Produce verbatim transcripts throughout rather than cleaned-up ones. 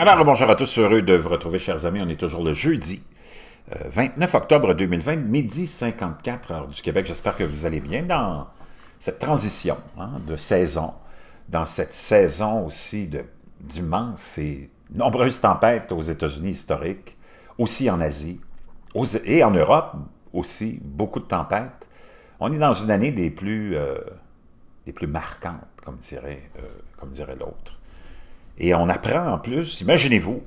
Alors, bonjour à tous, heureux de vous retrouver, chers amis. On est toujours le jeudi euh, vingt-neuf octobre deux mille vingt, midi cinquante-quatre, heure du Québec. J'espère que vous allez bien dans cette transition hein, de saison, dans cette saison aussi d'immenses et nombreuses tempêtes aux États-Unis historiques, aussi en Asie aux, et en Europe aussi, beaucoup de tempêtes. On est dans une année des plus, euh, des plus marquantes, comme dirait, euh, comme dirait l'autre. Et on apprend en plus, imaginez-vous,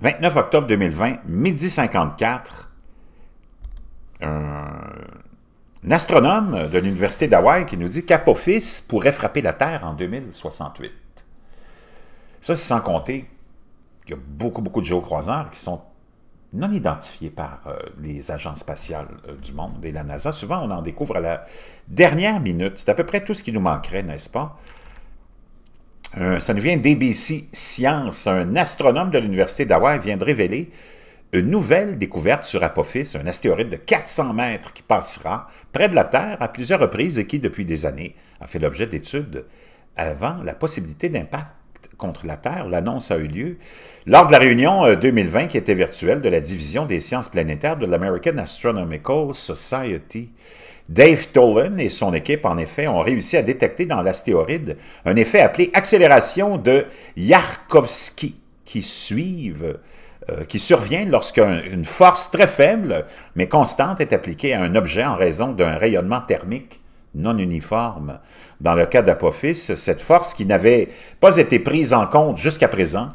vingt-neuf octobre deux mille vingt, midi cinquante-quatre, un, un astronome de l'Université d'Hawaï qui nous dit qu'Apophis pourrait frapper la Terre en deux mille soixante-huit. Ça, c'est sans compter qu'il y a beaucoup, beaucoup de géocroiseurs qui sont non identifiés par euh, les agences spatiales euh, du monde et la NASA. Souvent, on en découvre à la dernière minute. C'est à peu près tout ce qui nous manquerait, n'est-ce pas? Euh, ça nous vient d'A B C Science. Un astronome de l'Université d'Hawaï vient de révéler une nouvelle découverte sur Apophis, un astéroïde de quatre cents mètres qui passera près de la Terre à plusieurs reprises et qui, depuis des années, a fait l'objet d'études avant la possibilité d'impact contre la Terre. L'annonce a eu lieu lors de la réunion deux mille vingt qui était virtuelle de la division des sciences planétaires de l'American Astronomical Society. Dave Tholen et son équipe, en effet, ont réussi à détecter dans l'astéroïde un effet appelé accélération de Yarkovsky, qui, suive, euh, qui survient lorsqu'une force très faible, mais constante, est appliquée à un objet en raison d'un rayonnement thermique non uniforme. Dans le cas d'Apophis, cette force qui n'avait pas été prise en compte jusqu'à présent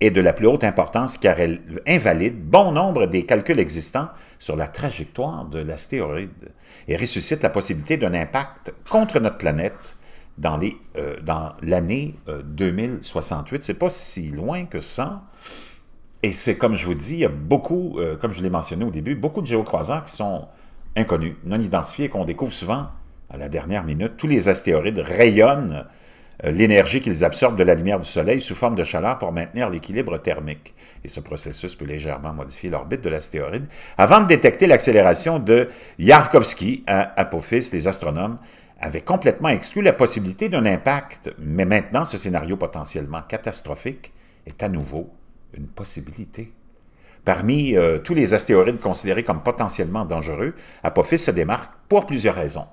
est de la plus haute importance car elle invalide bon nombre des calculs existants sur la trajectoire de l'astéroïde et ressuscite la possibilité d'un impact contre notre planète dans les, euh, dans l'année euh, deux mille soixante-huit. C'est pas si loin que ça. Et c'est, comme je vous dis, il y a beaucoup, euh, comme je l'ai mentionné au début, beaucoup de géocroiseurs qui sont inconnus, non identifiés, et qu'on découvre souvent à la dernière minute. Tous les astéroïdes rayonnent l'énergie qu'ils absorbent de la lumière du soleil sous forme de chaleur pour maintenir l'équilibre thermique. Et ce processus peut légèrement modifier l'orbite de l'astéroïde. Avant de détecter l'accélération de Yarkovsky à Apophis, les astronomes avaient complètement exclu la possibilité d'un impact. Mais maintenant, ce scénario potentiellement catastrophique est à nouveau une possibilité. Parmi euh, tous les astéroïdes considérés comme potentiellement dangereux, Apophis se démarque pour plusieurs raisons.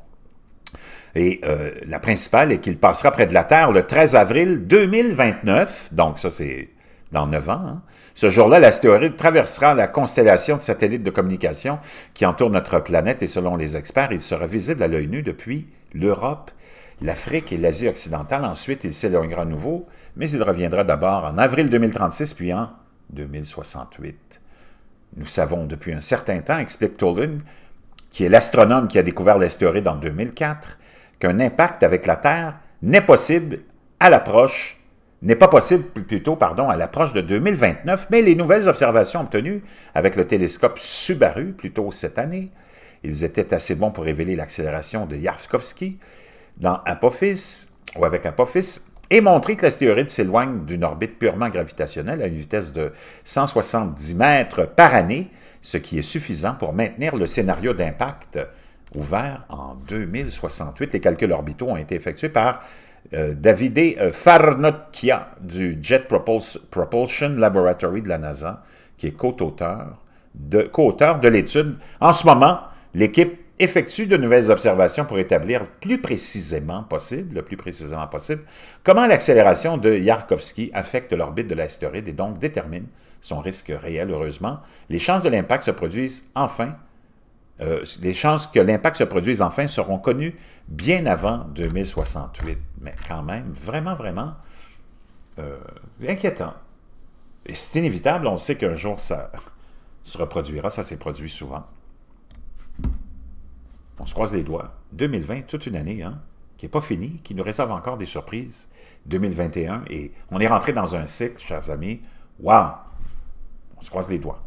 Et euh, la principale est qu'il passera près de la Terre le treize avril deux mille vingt-neuf, donc ça c'est dans neuf ans. Hein. Ce jour-là, l'astéroïde traversera la constellation de satellites de communication qui entoure notre planète et selon les experts, il sera visible à l'œil nu depuis l'Europe, l'Afrique et l'Asie occidentale. Ensuite, il s'éloignera à nouveau, mais il reviendra d'abord en avril deux mille trente-six puis en deux mille soixante-huit. Nous savons depuis un certain temps, explique Tholen, qui est l'astronome qui a découvert l'astéroïde en deux mille quatre, qu'un impact avec la Terre n'est possible à l'approche, n'est pas possible plutôt, pardon, à l'approche de deux mille vingt-neuf, mais les nouvelles observations obtenues avec le télescope Subaru plus tôt cette année, ils étaient assez bons pour révéler l'accélération de Yarkovsky dans Apophis ou avec Apophis et montrer que l'astéroïde s'éloigne d'une orbite purement gravitationnelle à une vitesse de cent soixante-dix mètres par année, ce qui est suffisant pour maintenir le scénario d'impact ouvert en deux mille soixante-huit. Les calculs orbitaux ont été effectués par euh, Davide Farnocchia du Jet Propulsion Laboratory de la NASA, qui est co-auteur de, co-auteur de l'étude. En ce moment, l'équipe effectue de nouvelles observations pour établir plus précisément possible, le plus précisément possible, comment l'accélération de Yarkovsky affecte l'orbite de l'astéroïde et donc détermine son risque réel. Heureusement, les chances de l'impact se produisent enfin Euh, les chances que l'impact se produise enfin seront connues bien avant deux mille soixante-huit. Mais quand même, vraiment, vraiment euh, inquiétant. Et c'est inévitable, on sait qu'un jour ça se reproduira, ça s'est produit souvent. On se croise les doigts. deux mille vingt, toute une année, hein, qui n'est pas finie, qui nous réserve encore des surprises. deux mille vingt et un, et on est rentré dans un cycle, chers amis. Waouh! On se croise les doigts.